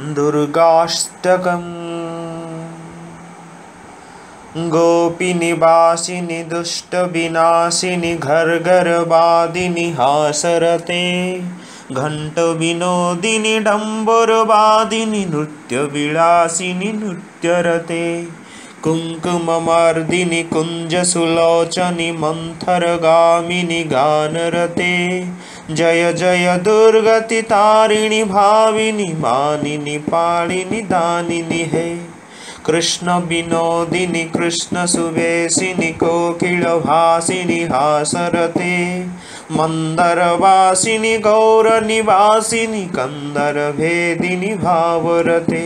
दुर्गाष्टकम् गोपी निवासिनी दुष्ट विनाशिनी घर घर वादिनी हासरते घंट विनोदिनी डम्बर वादिनी नृत्य विलासिनी नृत्यरते कुंकुममर्दिनी कुंज सुलोचनी मंथर गामिनी गानरते जय जय दुर्गति तारिणी भाविनी मानिनी पालिनी दानिनी है कृष्ण विनोदिनी कृष्ण सुवेशिनी कोकिल भासिनी हासरते मंदरवासिनी गौर निवासिनी कंदर भेदिनी भावरते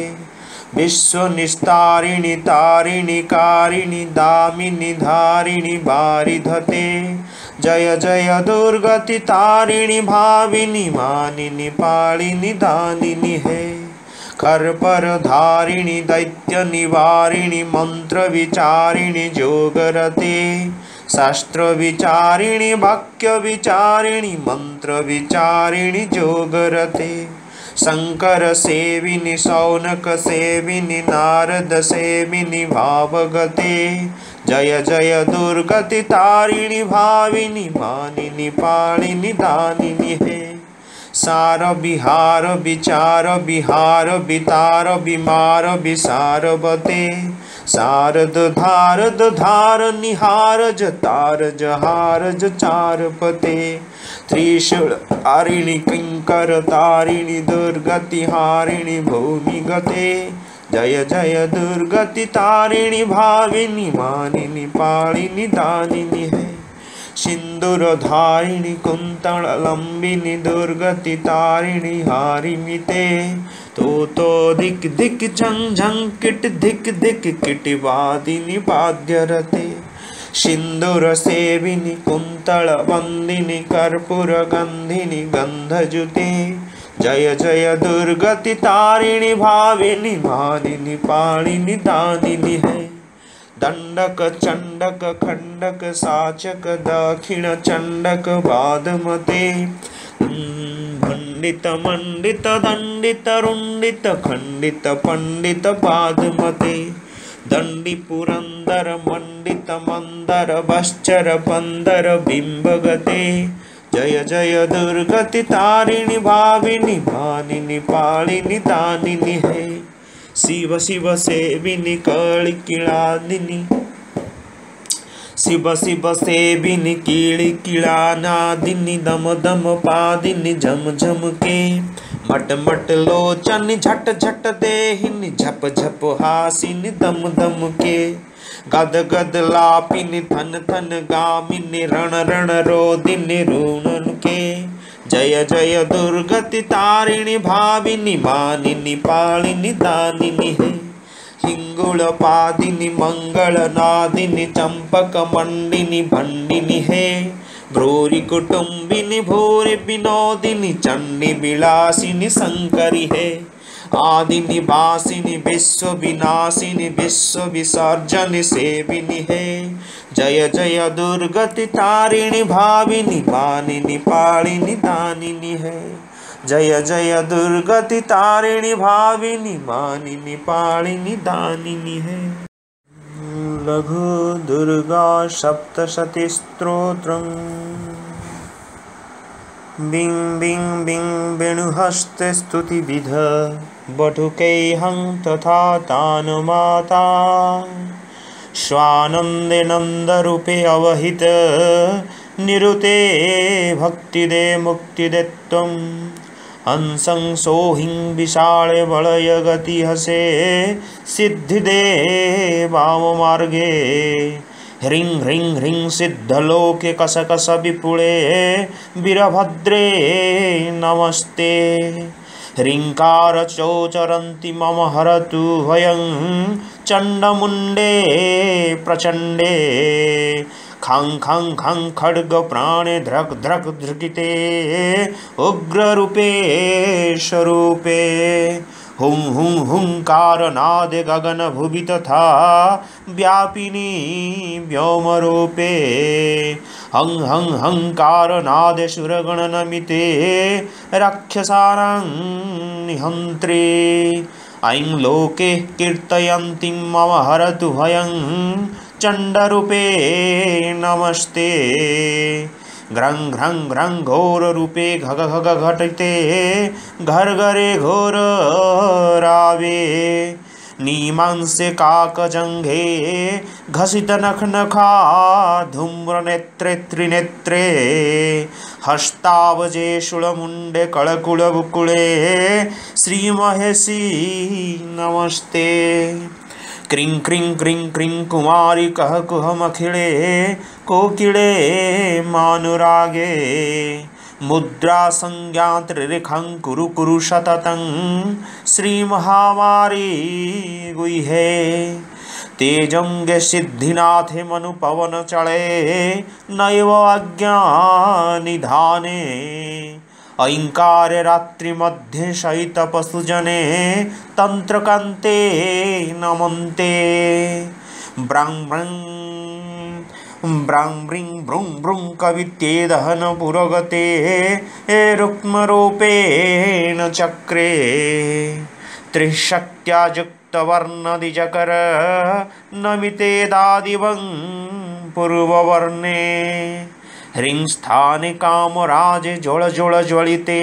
विश्वनिस्तारिणी तारिणी कारिणी दामिनी धारिणी बारिधते जय जय दुर्गति तारिणी भाविनी मानिनी पालिनी दानिनी है कर्पर धारिणी दैत्य निवारिणी मंत्र विचारिणी जोगरते शास्त्र विचारिणी वाक्य विचारिणी मंत्र विचारिणी जोगरते शंकर सेविनी शौनक सेविनी नारद सेविनी भावगते जय जय दुर्गति तारिणी भाविनी मानिनी पालिनी दानिनी है सार विहार विचार विहार वितार विमार विसारवते सारद धारद धार निहार जतार जहार जचारपते त्रिशूल तारिणी किंकर तारिणी दुर्गति हारिणी भूमिगते जय जय दुर्गति तारिणी भाविनी मानिनी पालिनी दानिनी है सिंदूरधारिणी कुंतल लंबिनी दुर्गति तारिणी हारिणी ते तो धिक धिक झंग झंग किट धिक धिक किट वादिनी वाद्यरते सिंदूर सेविनी कुंतल वंदिनी कर्पूर गंधिनी गंधजुते जय जय दुर्गति तारिणी भाविनी मानिनी पालिनी दानिनी है दंडक चंडक खंडक साचक दक्षिण चंडक बादमते खंडित मंडित दंडित रुंडित खंडित पंडित बादमते दंडी पुरंदर मंडित मंदर वश्चर पंदर बिंबगते जय जय दुर्गति तारिणी भाविनी मानिनी पालिनी दानिनी है शिव शिव सेविनी कीड़ादिनी शिव शिव सेविनी कीड़ी कीड़ानादिनी दम दम पादिनी झम झम के मट मट लोचन झट झट देहिनी झप झप हासिनी दम दम के गद गद लापिनी थन थन गामिनी रण रण रोदिनी रूणन के जय जय दुर्गति तारिणी भाविनी मानिनी पालिनी दानिनी है हिंगुल पादिनी मंगल नादिनी चंपक मंडिनी भंडिनी है भ्रूरी कुटुंबिनी भूरी विनोदिनी चंडी विलासिनी शंकरी है आदि निवासिनी विश्व विनाशिनी विश्व विसर्जन सेविनी है जय जय दुर्गति तारिणी भाविनी मानिनी पालिनी दानिनी है जय जय दुर्गति तारिणी भाविनी मानिनी पालिनी दानिनी है। लघु दुर्गा सप्तशती स्तोत्रम् बिं बिं बिं वेणुहस्ते स्तुति विध बटुकैहं तथा तान माता स्वानंदे नंदरूपे अवहित निरुते भक्तिदे मुक्तिदे त्वं हंसं सोहिं विशाले वलय गति हसे सिद्धिदे वाम मार्गे ह्रीं ह्रीं ह्रीं सिद्धलोके कसकस विपुले वीरभद्रे नमस्ते ह्रींकार चोचरन्ति मम हरतु भयं चण्डमुण्डे प्रचण्डे खं खं खं खड्ग प्राणे ध्रक ध्रक धृकिते उग्ररूपे स्वरूपे हुं हुं हुंकार नाद गगन भुवि तथा व्यापिनी व्योमरूपे हं हं हंकार नाद सुरगण नमिते राक्षसानां निहन्त्रे ऐं लोके कीर्तयन्तीं मम हरतु भयं चण्डरूपे नमस्ते घ्रं घ्रं घ्रं घोररूपे घग घग घटिते घर्घरे घोररावे नीमांसे काकजंघे घसित नखनखा धूम्रनेत्रे त्रिनेत्रे हस्तावजे शूलमुंडे कलकुलबुकुले श्रीमहेशी नमस्ते क्रीं क्रीं क्रीं क्रीं कुमारी कह कुहमखिले कोकिले मानुरागे मुद्रा संज्ञा त्रिरेखं कुरु कुरु सततं श्री महामारी गुहे तेजंगे सिद्धिनाथे मनु पवन चले नैव आज्ञा निधाने ऐंकारे रात्रि मध्ये शयित पशुजने तंत्रकान्ते नमन्ते ब्रं ब्रं ब्रां ब्रीं ब्रुं ब्रुं कवित्ये दहन पुरगते रुक्मरूपेण चक्रे त्रिशक्त्यायुक्तवर्णदिजकर नमिते दादिवं पूर्ववर्णे ह्रीं स्थाने कामराजे ज्वलिते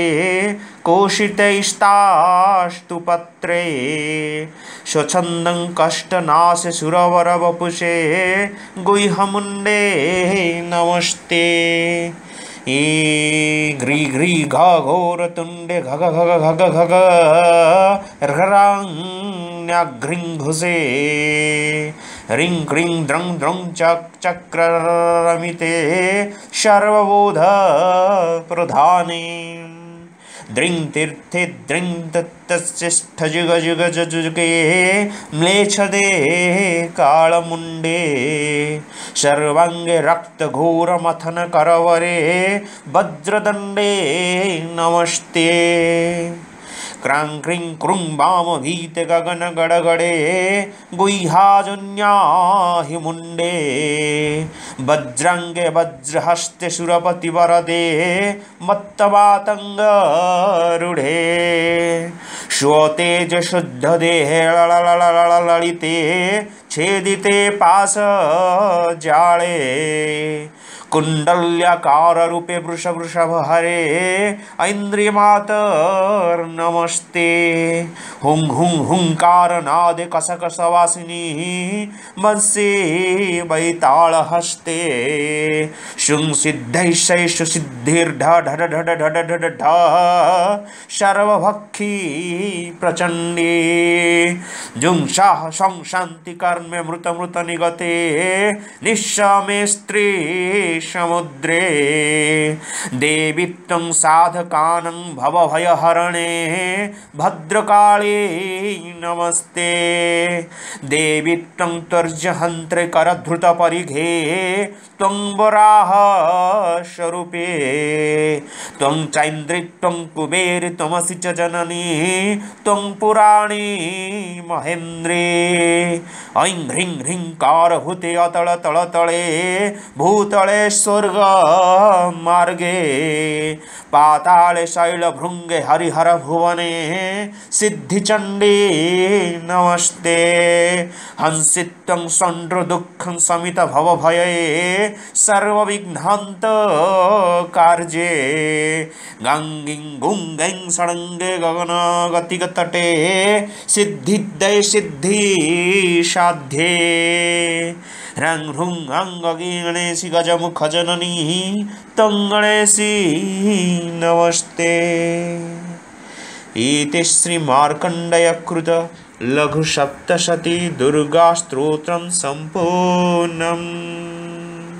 कोशितैस्तास्तु पत्रे स्वच्छन्दं कष्टनाशे सुरवर वपुषे गुह्यमुण्डे नमस्ते ई घ्री घ्री घ घोरतुण्डे घग घग घग घग घ्राघ्रिं घुसे ह्रीं क्रीं द्रं द्रं चक्ररमिते सर्वबोध प्रधाने द्रिं तीर्थे द्रिं तत्तश्चेष्ठ जुग जुग जुजुगे म्लेच्छदे कालमुण्डे सर्वाङ्गे रक्तघोरमथन करवरे वज्रदण्डे नमस्ते क्रां क्रीं क्रूं वाम भीत गगन गडगडे गुह्याजुन्याहि मुण्डे वज्राङ्गे वज्रहस्ते सुरपति वरदे मत्तवातङ्गरूढे स्वतेज शुद्धदेहे ललिते छेदिते पाशजाले कुंडल्याकार रूपे वृष वृषभ हरे ऐन्द्रिमातर नमस्ते हुं हुं हुंकार नादे कसकस वासिनी मत्से वैताल हस्ते शुं सिद्धैश्चै सुसिद्धिर्ढ ढढ ढढ ढढ ढढ ढ सर्वभक्षी प्रचण्डे जुं शाह सं शान्ति कर्मे मृत मृत निगते निश्शमे स्त्री समुद्रे देवी त्वं साधकानं भवभयहरणे भद्रकाली नमस्ते देवी त्वं त्वर्जहन्त्रे करधृतपरिघे त्वं वराह स्वरूपे त्वं चैन्द्रि त्वं कुबेरि त्वमसि च जननी त्वं पुराणी महेन्द्रे ऐं ह्रीं ह्रींकार हुते अतल तल तले भूतले स्वर्ग मार्गे पाताले शैल भृंगे हरिहर भुवने सिद्धिचंडी नमस्ते हंसित्वं संड्र दुःखं समित भव भये सर्वविघ्नान्त कार्ये गंगिं गुंगें सडंगे गगन गतिगतटे सिद्धिदय सिद्धि साध्ये ह्रं ह्रुं अंग गणेशि गजमुख जननी तं गणेशी नमस्ते इति श्री मार्कण्डेय कृत लघु सप्तशती दुर्गा स्तोत्रं सम्पूर्णम्।